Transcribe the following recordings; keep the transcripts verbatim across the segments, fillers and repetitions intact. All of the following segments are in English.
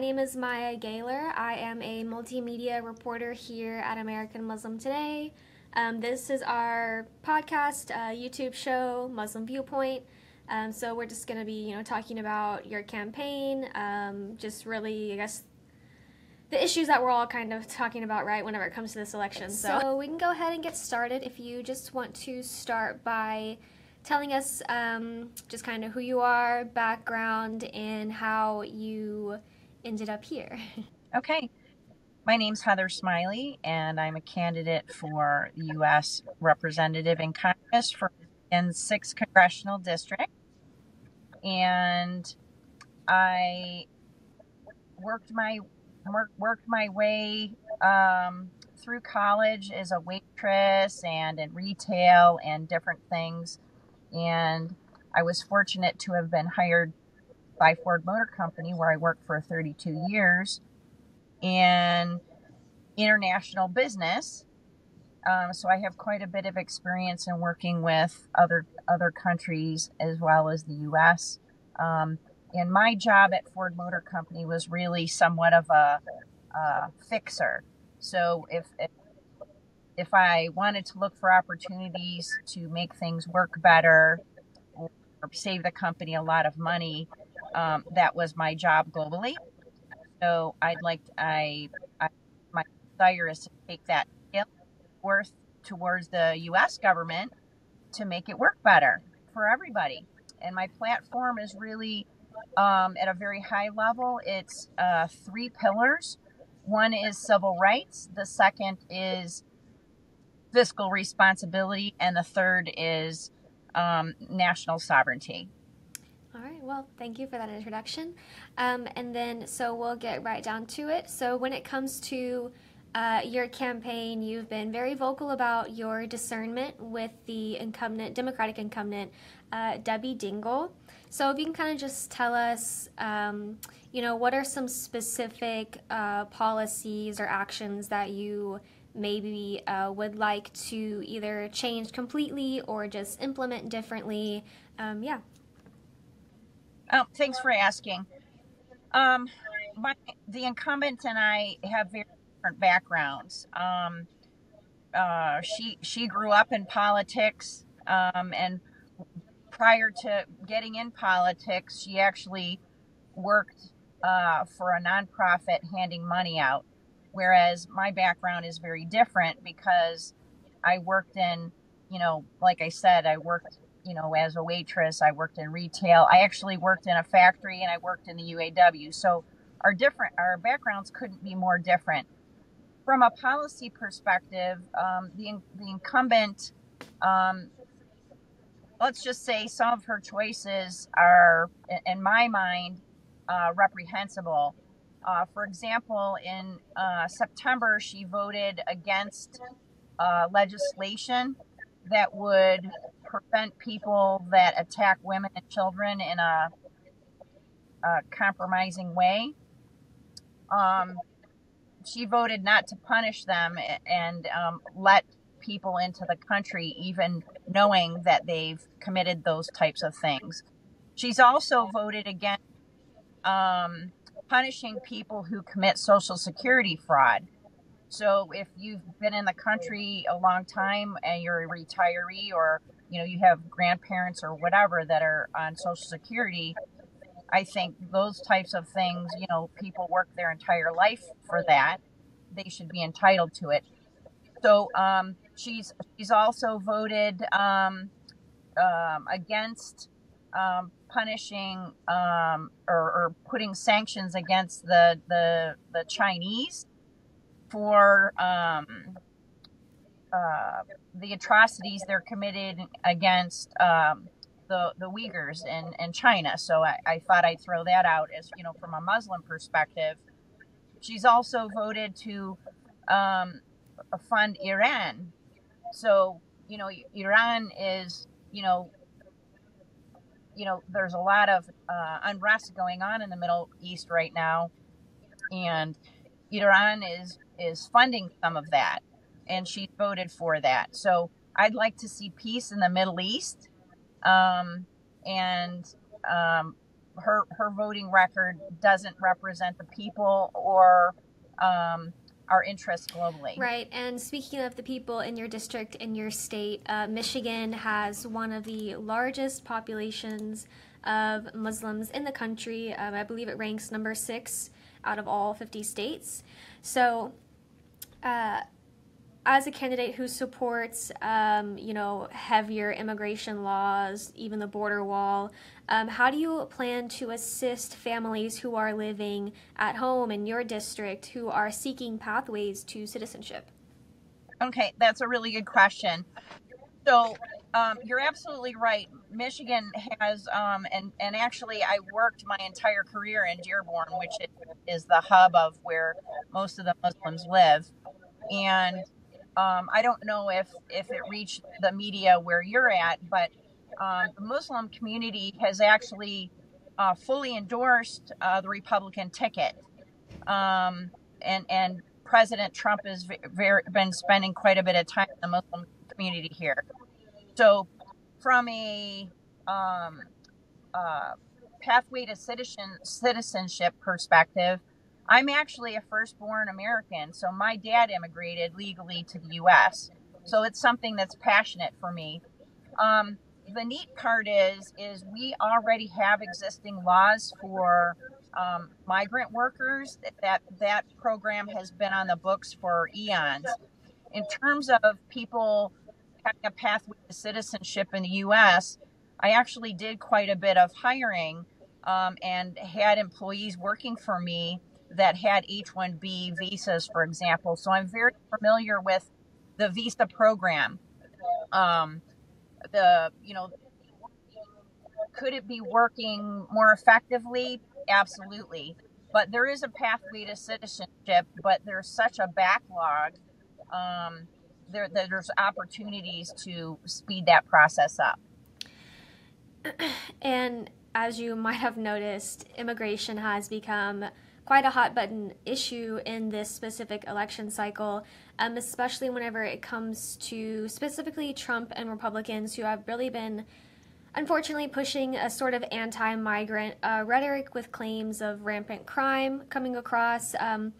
My name is Maya Gaylor. I am a multimedia reporter here at American Muslim Today. Um, this is our podcast, uh, YouTube show, Muslim Viewpoint. Um, so we're just going to be, you know, talking about your campaign, um, just really, I guess, the issues that we're all kind of talking about, right, whenever it comes to this election. So, so we can go ahead and get started. If you just want to start by telling us um, just kind of who you are, background, and how you ended up here. Okay. My name's Heather Smiley, and I'm a candidate for the U S Representative in Congress for Michigan's sixth Congressional District. And I worked my work, worked my way um, through college as a waitress and in retail and different things. And I was fortunate to have been hired by Ford Motor Company, where I worked for thirty-two years in international business. Um, so I have quite a bit of experience in working with other other countries as well as the U S Um, and my job at Ford Motor Company was really somewhat of a, a fixer. So if, if if I wanted to look for opportunities to make things work better or save the company a lot of money, um, that was my job globally. So I'd like, I, I, my desire is to take that skill worth towards the U S government to make it work better for everybody. And my platform is really, um, at a very high level, it's uh, three pillars. One is civil rights. The second is fiscal responsibility. And the third is um, national sovereignty. All right, well, thank you for that introduction. Um, and then, so we'll get right down to it. So when it comes to uh, your campaign, you've been very vocal about your discernment with the incumbent, Democratic incumbent, uh, Debbie Dingell. So if you can kind of just tell us, um, you know, what are some specific uh, policies or actions that you maybe uh, would like to either change completely or just implement differently? Um, yeah. Oh, thanks for asking. Um, my, the incumbent and I have very different backgrounds. Um, uh, she she grew up in politics, um, and prior to getting in politics, she actually worked uh, for a nonprofit handing money out, whereas my background is very different because I worked in, you know, like I said, I worked you know, as a waitress, I worked in retail. I actually worked in a factory and I worked in the U A W. So our different, our backgrounds couldn't be more different. From a policy perspective, um, the, the incumbent, um, let's just say some of her choices are, in my mind, uh, reprehensible. Uh, for example, in uh, September, she voted against uh, legislation that would prevent people that attack women and children in a, a compromising way. Um, she voted not to punish them and um, let people into the country, even knowing that they've committed those types of things. She's also voted against um, punishing people who commit Social Security fraud. So if you've been in the country a long time and you're a retiree, or you know you have grandparents or whatever that are on Social Security, I think those types of things, you know, people work their entire life for that. They should be entitled to it. So um, she's she's also voted um, um, against um, punishing um, or, or putting sanctions against the the, the Chinese for um, uh, the atrocities they're committed against um, the the Uyghurs in, in China. So I, I thought I'd throw that out as, you know, from a Muslim perspective. She's also voted to um, fund Iran. So, you know, Iran is, you know, you know, there's a lot of uh, unrest going on in the Middle East right now. And Iran is, is funding some of that, and she voted for that. So I'd like to see peace in the Middle East. Um, and um, her, her voting record doesn't represent the people or um, our interests globally. Right. And speaking of the people in your district, in your state, uh, Michigan has one of the largest populations of Muslims in the country. Um, I believe it ranks number six out of all fifty states. So uh, as a candidate who supports, um, you know, heavier immigration laws, even the border wall, um, how do you plan to assist families who are living at home in your district who are seeking pathways to citizenship? Okay, that's a really good question. So um, you're absolutely right. Michigan has, um, and, and actually I worked my entire career in Dearborn, which is the hub of where most of the Muslims live. And um, I don't know if, if it reached the media where you're at, but um, the Muslim community has actually uh, fully endorsed uh, the Republican ticket. Um, and, and President Trump has very, been spending quite a bit of time in the Muslim community here. So from a um, uh, pathway to citizen, citizenship perspective, I'm actually a firstborn American, so my dad immigrated legally to the U S So it's something that's passionate for me. Um, the neat part is, is we already have existing laws for um, migrant workers. That, that program has been on the books for eons. In terms of people having a pathway to citizenship in the U S, I actually did quite a bit of hiring um, and had employees working for me that had H one B visas, for example. So I'm very familiar with the visa program. Um, the, you know, could it be working more effectively? Absolutely. But there is a pathway to citizenship, but there's such a backlog. Um, there, there's opportunities to speed that process up. And as you might have noticed, immigration has become quite a hot button issue in this specific election cycle, um, especially whenever it comes to specifically Trump and Republicans who have really been, unfortunately, pushing a sort of anti-migrant uh, rhetoric with claims of rampant crime coming across. Um,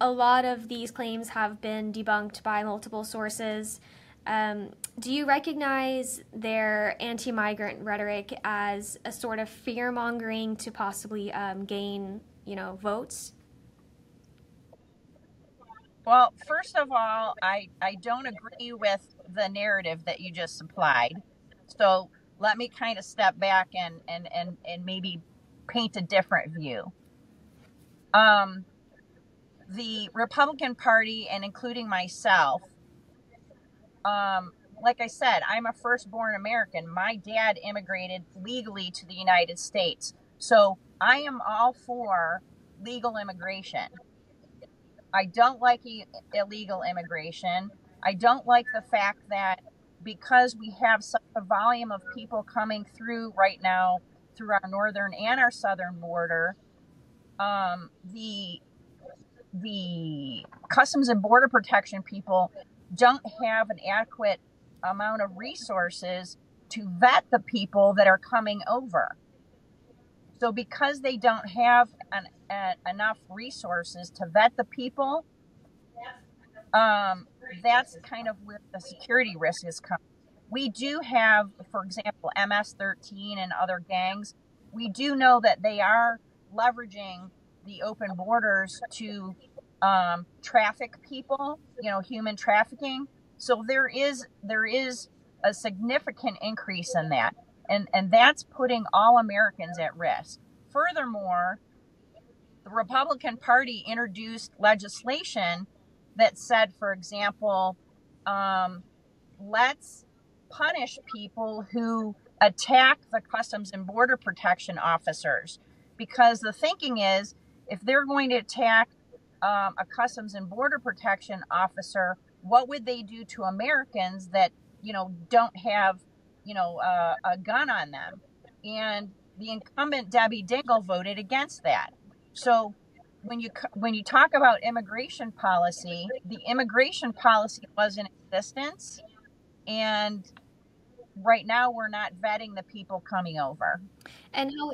a lot of these claims have been debunked by multiple sources. Um, do you recognize their anti-migrant rhetoric as a sort of fear-mongering to possibly um, gain, you know, votes? Well, first of all, I, I don't agree with the narrative that you just supplied. So let me kind of step back and, and, and, and maybe paint a different view. Um, the Republican Party, and including myself, um, like I said, I'm a firstborn American. My dad immigrated legally to the United States. So I am all for legal immigration. I don't like e- illegal immigration. I don't like the fact that because we have such a volume of people coming through right now through our northern and our southern border, um, the, the Customs and Border Protection people don't have an adequate amount of resources to vet the people that are coming over. So because they don't have an, an, enough resources to vet the people, um, that's kind of where the security risk is coming. We do have, for example, M S thirteen and other gangs. We do know that they are leveraging the open borders to um, traffic people, you know, human trafficking. So there is there is a significant increase in that. And, and that's putting all Americans at risk. Furthermore, the Republican Party introduced legislation that said, for example, um, let's punish people who attack the Customs and Border Protection officers. Because the thinking is, if they're going to attack um, a Customs and Border Protection officer, what would they do to Americans that, you know, don't have, you know, uh, a gun on them? And the incumbent Debbie Dingell voted against that. So when you when you talk about immigration policy, the immigration policy was in existence, and right now we're not vetting the people coming over. And how,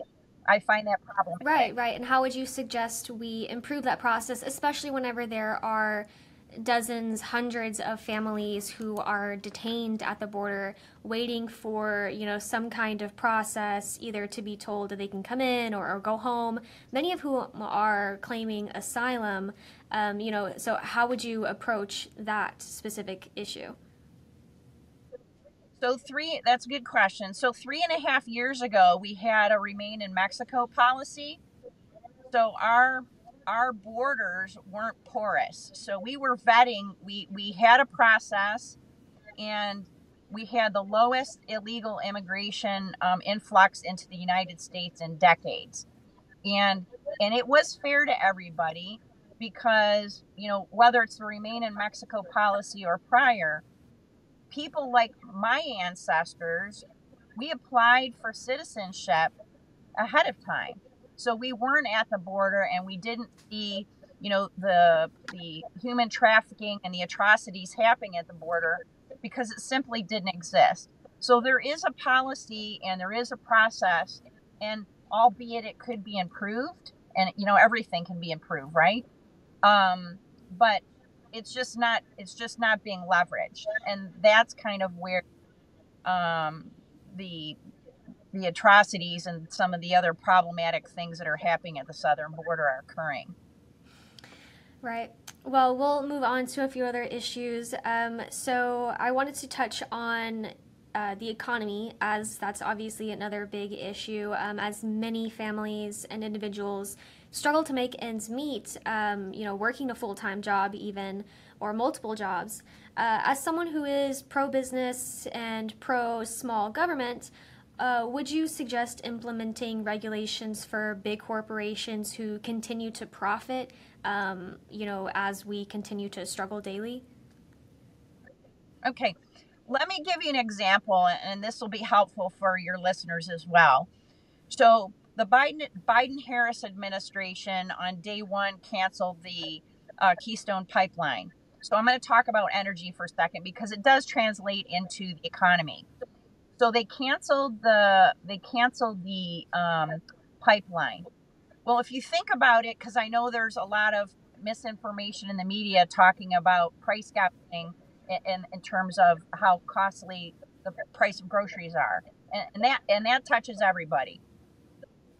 I find that problematic. Right, right. And how would you suggest we improve that process, especially whenever there are dozens, hundreds of families who are detained at the border waiting for, you know, some kind of process, either to be told that they can come in or, or go home, many of whom are claiming asylum, um, you know, so how would you approach that specific issue? So three, that's a good question. So three and a half years ago, we had a Remain in Mexico policy. So our our borders weren't porous. So we were vetting, we, we had a process, and we had the lowest illegal immigration um, influx into the United States in decades. And, and it was fair to everybody because, you know, whether it's the Remain in Mexico policy or prior, people like my ancestors, we applied for citizenship ahead of time. So we weren't at the border, and we didn't see, you know, the, the human trafficking and the atrocities happening at the border because it simply didn't exist. So there is a policy and there is a process, and albeit it could be improved, and, you know, everything can be improved, right? Um, but it's just not, it's just not being leveraged. And that's kind of where um, the, the atrocities and some of the other problematic things that are happening at the southern border are occurring. Right. Well, we'll move on to a few other issues. Um, so I wanted to touch on uh, the economy, as that's obviously another big issue, um, as many families and individuals struggle to make ends meet, um, you know, working a full-time job even, or multiple jobs. Uh, as someone who is pro-business and pro-small government, uh, would you suggest implementing regulations for big corporations who continue to profit, um, you know, as we continue to struggle daily? Okay, let me give you an example, and this will be helpful for your listeners as well. So the Biden, Biden-Harris administration on day one canceled the uh, Keystone pipeline. So I'm going to talk about energy for a second because it does translate into the economy. So they canceled the they canceled the um, pipeline. Well, if you think about it, because I know there's a lot of misinformation in the media talking about price gouging in, in, in terms of how costly the price of groceries are, and, and that and that touches everybody.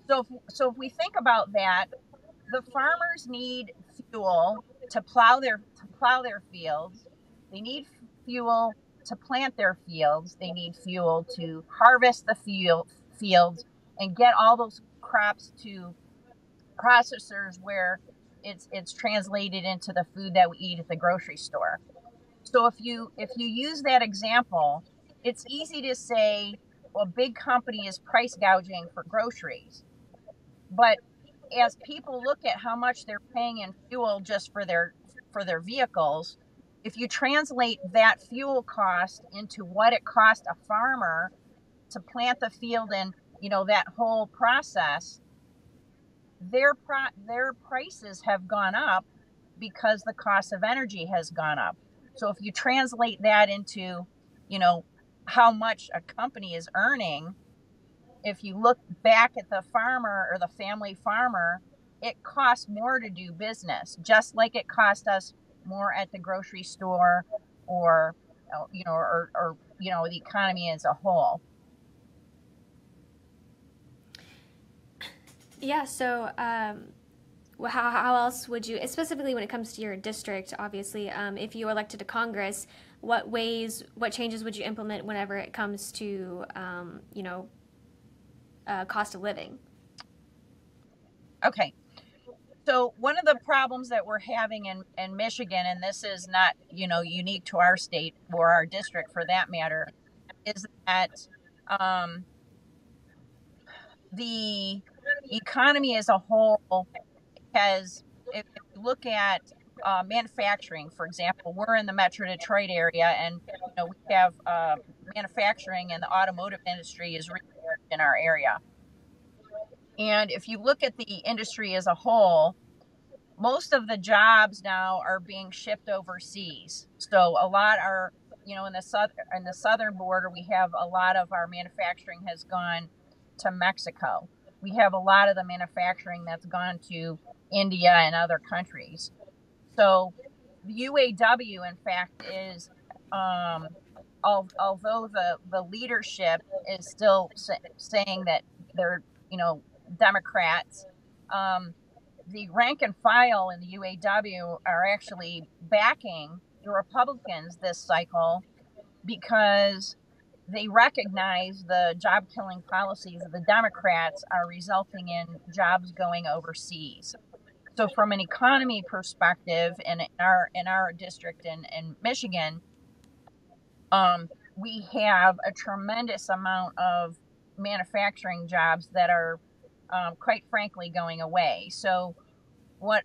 So, if, so if we think about that, the farmers need fuel to plow their to plow their fields. They need fuel to plant their fields. They need fuel to harvest the field, fields and get all those crops to processors where it's it's translated into the food that we eat at the grocery store. So if you if you use that example, it's easy to say, well, a big company is price gouging for groceries. But as people look at how much they're paying in fuel just for their for their vehicles, if you translate that fuel cost into what it costs a farmer to plant the field and, you know, that whole process, their pro- their prices have gone up because the cost of energy has gone up. So if you translate that into, you know, how much a company is earning, if you look back at the farmer or the family farmer, it costs more to do business, just like it cost us more at the grocery store, or, you know, or, or, you know, the economy as a whole. Yeah. So, um, how, how else would you, specifically when it comes to your district, obviously, um, if you were elected to Congress, what ways, what changes would you implement whenever it comes to, um, you know, uh, cost of living? Okay. So one of the problems that we're having in, in Michigan, and this is not, you know, unique to our state or our district for that matter, is that um, the economy as a whole has, if you look at uh, manufacturing, for example, we're in the Metro Detroit area, and, you know, we have uh, manufacturing, and the automotive industry is really in our area. And if you look at the industry as a whole, most of the jobs now are being shipped overseas. So a lot are, you know, in the southern, in the southern border, we have a lot of our manufacturing has gone to Mexico. we have a lot of the manufacturing that's gone to India and other countries. So the U A W, in fact, is, um, al although the, the leadership is still sa saying that they're, you know, Democrats, um, the rank and file in the U A W are actually backing the Republicans this cycle because they recognize the job-killing policies of the Democrats are resulting in jobs going overseas. So from an economy perspective, in our, in our district in, in Michigan, um, we have a tremendous amount of manufacturing jobs that are Um, quite frankly, going away. So what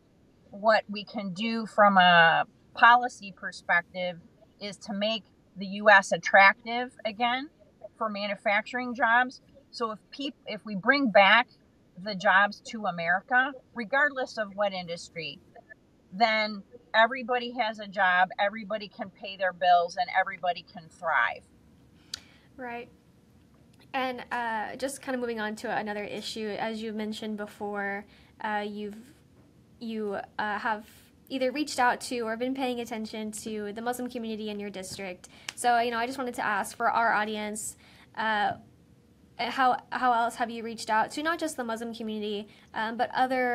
what we can do from a policy perspective is to make the U S attractive again for manufacturing jobs. So if peop if we bring back the jobs to America, regardless of what industry, then everybody has a job, everybody can pay their bills, and everybody can thrive. Right. And uh, just kind of moving on to another issue, as you mentioned before, uh, you've you uh, have either reached out to or been paying attention to the Muslim community in your district. So, you know, I just wanted to ask for our audience, uh, how how else have you reached out to not just the Muslim community, um, but other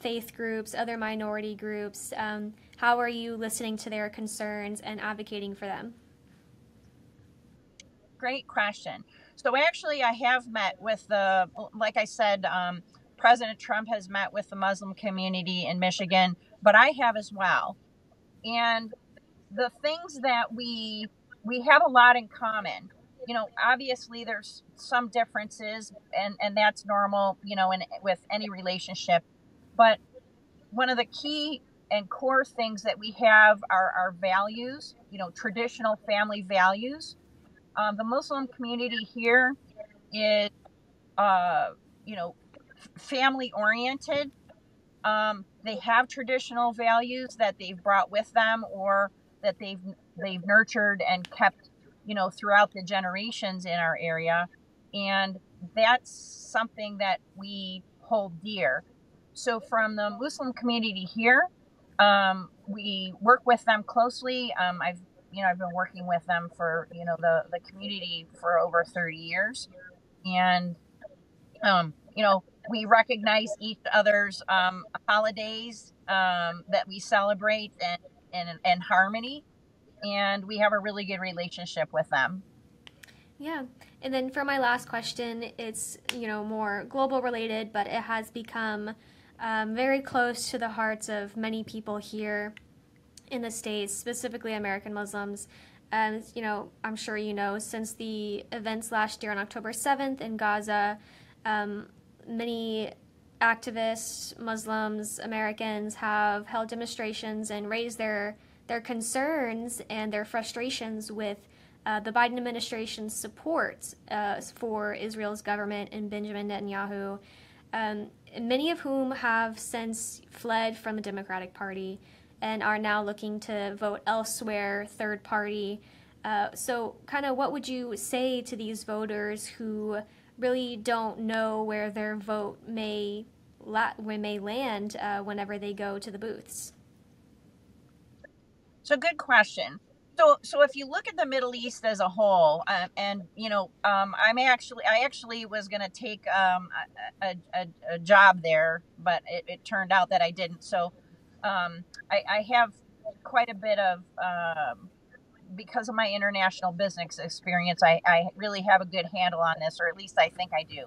faith groups, other minority groups? Um, how are you listening to their concerns and advocating for them? Great question. So actually, I have met with the, like I said, um, President Trump has met with the Muslim community in Michigan, but I have as well. And the things that we, we have a lot in common. You know, obviously there's some differences, and, and that's normal, you know, in, with any relationship. But one of the key and core things that we have are our values, you know, traditional family values. Um, the Muslim community here is, uh, you know, family-oriented. Um, they have traditional values that they've brought with them, or that they've they've nurtured and kept, you know, throughout the generations in our area, and that's something that we hold dear. So, from the Muslim community here, um, we work with them closely. Um, I've You know, I've been working with them for, you know, the, the community for over thirty years. And, um, you know, we recognize each other's um, holidays um, that we celebrate and, and, and harmony. And we have a really good relationship with them. Yeah. And then for my last question, it's, you know, more global related, but it has become um, very close to the hearts of many people here in the States, specifically American Muslims. And, you know, I'm sure you know, since the events last year on October seventh in Gaza, um, many activists, Muslims, Americans have held demonstrations and raised their, their concerns and their frustrations with uh, the Biden administration's support uh, for Israel's government and Benjamin Netanyahu, um, many of whom have since fled from the Democratic Party and are now looking to vote elsewhere, third party. Uh, so kind of what would you say to these voters who really don't know where their vote may, la may land uh, whenever they go to the booths? So good question. So, so if you look at the Middle East as a whole, uh, and, you know, um, I'm actually, I actually was going to take um, a, a, a job there, but it, it turned out that I didn't. So Um, I, I have quite a bit of, um, because of my international business experience, I, I really have a good handle on this, or at least I think I do.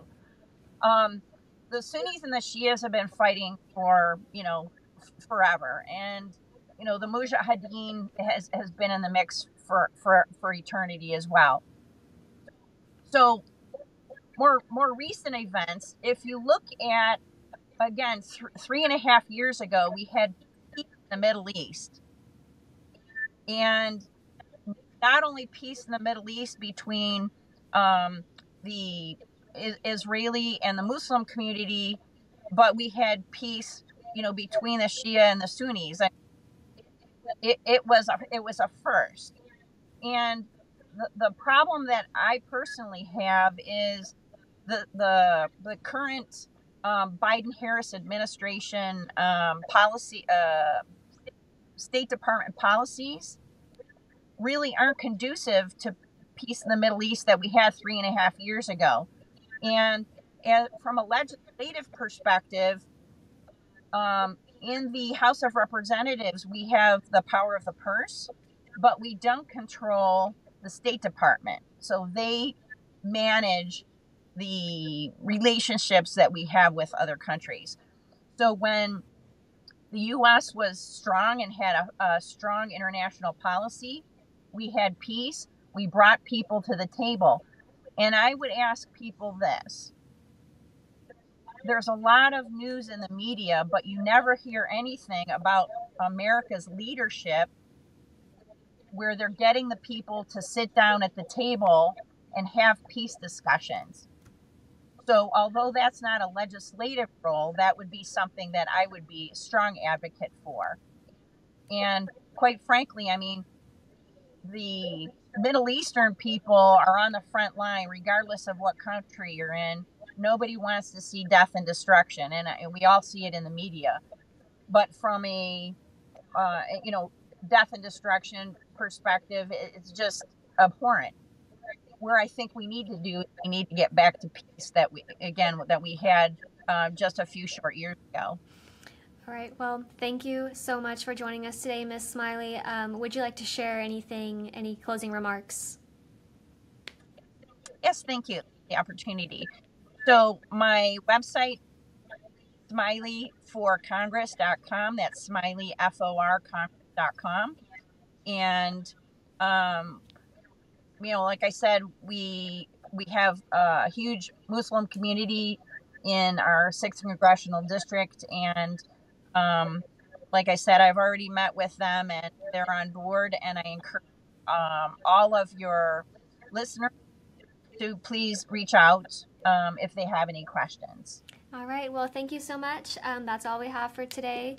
Um, the Sunnis and the Shias have been fighting for, you know, forever. And, you know, the Mujahideen has, has been in the mix for, for, for eternity as well. So more, more recent events, if you look at, again, th three and a half years ago, we had peace in the Middle East. And not only peace in the Middle East between um, the is Israeli and the Muslim community, but we had peace, you know, between the Shia and the Sunnis. I mean, it, it, was a, it was a first. And the, the problem that I personally have is the the the current um, Biden-Harris administration um, policy, uh, State Department policies, really aren't conducive to peace in the Middle East that we had three and a half years ago. And, and from a legislative perspective, um, in the House of Representatives, we have the power of the purse, but we don't control the State Department. So they manage the relationships that we have with other countries. So when the U S was strong and had a, a strong international policy, we had peace, we brought people to the table. And I would ask people this. There's a lot of news in the media, but you never hear anything about America's leadership where they're getting the people to sit down at the table and have peace discussions. So although that's not a legislative role, that would be something that I would be a strong advocate for. And quite frankly, I mean, the Middle Eastern people are on the front line, regardless of what country you're in. Nobody wants to see death and destruction, and, and we all see it in the media. But from a, uh, you know, death and destruction perspective, it's just abhorrent. Where I think we need to do, we need to get back to peace that we, again, that we had uh, just a few short years ago. All right. Well, thank you so much for joining us today, Miz Smiley. Um, would you like to share anything, any closing remarks? Yes, thank you for the opportunity. So my website, smiley for congress dot com, that's Smiley, F O R, Congress dot com. And, um, you know, like I said, we, we have a huge Muslim community in our sixth Congressional District, and Um, like I said, I've already met with them and they're on board, and I encourage um, all of your listeners to please reach out um, if they have any questions. All right. Well, thank you so much. Um, that's all we have for today.